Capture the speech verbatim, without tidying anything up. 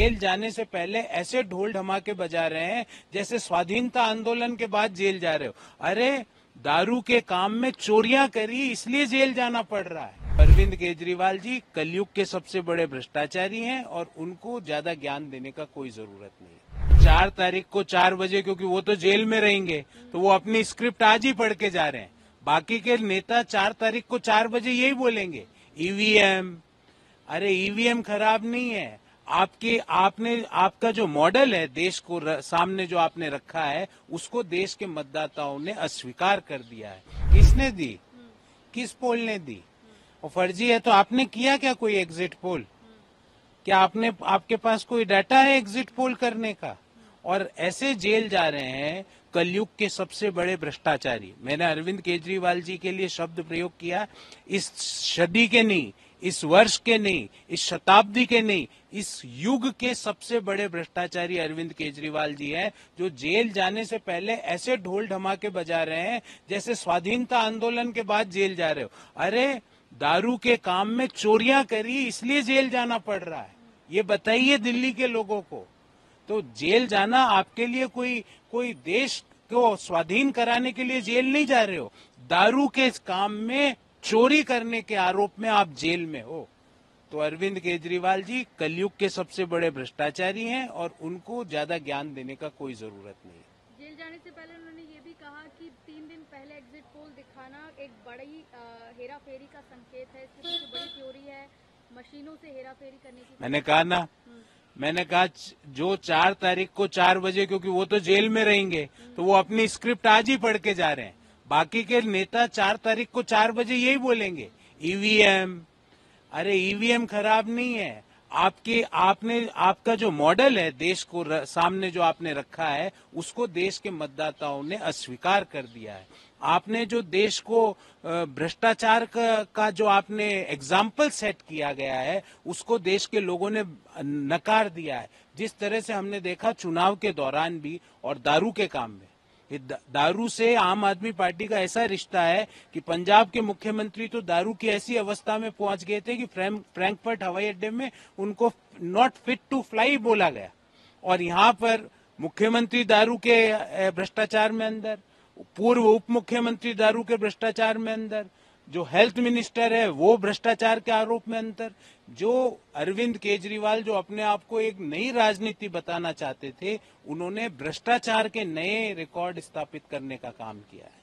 Jail जाने से पहले ऐसे ढोल धमाके बजा रहे हैं जैसे स्वाधीनता आंदोलन के बाद जेल जा रहे हो। अरे दारू के काम में चोरियां करी इसलिए जेल जाना पड़ रहा है। अरविंद केजरीवाल जी कलयुग के सबसे बड़े भ्रष्टाचारी हैं और उनको ज्यादा ज्ञान देने का कोई जरूरत नहीं। चार तारीख को चार बजे क्योंकि वो तो जेल में रहेंगे तो वो अपनी स्क्रिप्ट आज ही पढ़ के जा रहे हैं। बाकी के नेता चार तारीख को चार बजे यही बोलेंगे ई वी एम। अरे ई वी एम खराब नहीं है, आपके आपने आपका जो मॉडल है देश को र, सामने जो आपने रखा है उसको देश के मतदाताओं ने अस्वीकार कर दिया है। किसने दी, किस पोल ने दी? और फर्जी है तो आपने किया क्या कोई एग्जिट पोल? क्या आपने आपके पास कोई डाटा है एग्जिट पोल करने का? और ऐसे जेल जा रहे हैं कलयुग के सबसे बड़े भ्रष्टाचारी। मैंने अरविंद केजरीवाल जी के लिए शब्द प्रयोग किया, इस सदी के नहीं, इस वर्ष के नहीं, इस शताब्दी के नहीं, इस युग के सबसे बड़े भ्रष्टाचारी अरविंद केजरीवाल जी हैं, जो जेल जाने से पहले ऐसे ढोल धमाके बजा रहे हैं जैसे स्वाधीनता आंदोलन के बाद जेल जा रहे हो। अरे दारू के काम में चोरियां करी इसलिए जेल जाना पड़ रहा है, ये बताइए दिल्ली के लोगों को। तो जेल जाना आपके लिए कोई कोई देश को स्वाधीन कराने के लिए जेल नहीं जा रहे हो, दारू के इस काम में चोरी करने के आरोप में आप जेल में हो। तो अरविंद केजरीवाल जी कलयुग के सबसे बड़े भ्रष्टाचारी हैं और उनको ज्यादा ज्ञान देने का कोई जरूरत नहीं। जेल जाने से पहले उन्होंने ये भी कहा कि तीन दिन पहले एग्जिट पोल दिखाना एक बड़ी हेराफेरी का संकेत है, इसकी तो बड़ी थ्योरी है मशीनों से हेराफेरी करने की। मैंने कहा ना, मैंने कहा जो चार तारीख को चार बजे क्योंकि वो तो जेल में रहेंगे तो वो अपनी स्क्रिप्ट आज ही पढ़ के जा रहे हैं। बाकी के नेता चार तारीख को चार बजे यही बोलेंगे ई वी एम। अरे ई वी एम खराब नहीं है, आपके आपने आपका जो मॉडल है देश को र, सामने जो आपने रखा है उसको देश के मतदाताओं ने अस्वीकार कर दिया है। आपने जो देश को भ्रष्टाचार का, का जो आपने एग्जाम्पल सेट किया गया है उसको देश के लोगों ने नकार दिया है। जिस तरह से हमने देखा चुनाव के दौरान भी और दारू के काम में, दारू से आम आदमी पार्टी का ऐसा रिश्ता है कि पंजाब के मुख्यमंत्री तो दारू की ऐसी अवस्था में पहुंच गए थे कि फ्रैंकफर्ट हवाई अड्डे में उनको नॉट फिट टू फ्लाई बोला गया। और यहाँ पर मुख्यमंत्री दारू के भ्रष्टाचार में अंदर, पूर्व उप मुख्यमंत्री दारू के भ्रष्टाचार में अंदर, जो हेल्थ मिनिस्टर है वो भ्रष्टाचार के आरोप में अंतर। जो अरविंद केजरीवाल जो अपने आप को एक नई राजनीति बताना चाहते थे उन्होंने भ्रष्टाचार के नए रिकॉर्ड स्थापित करने का काम किया है।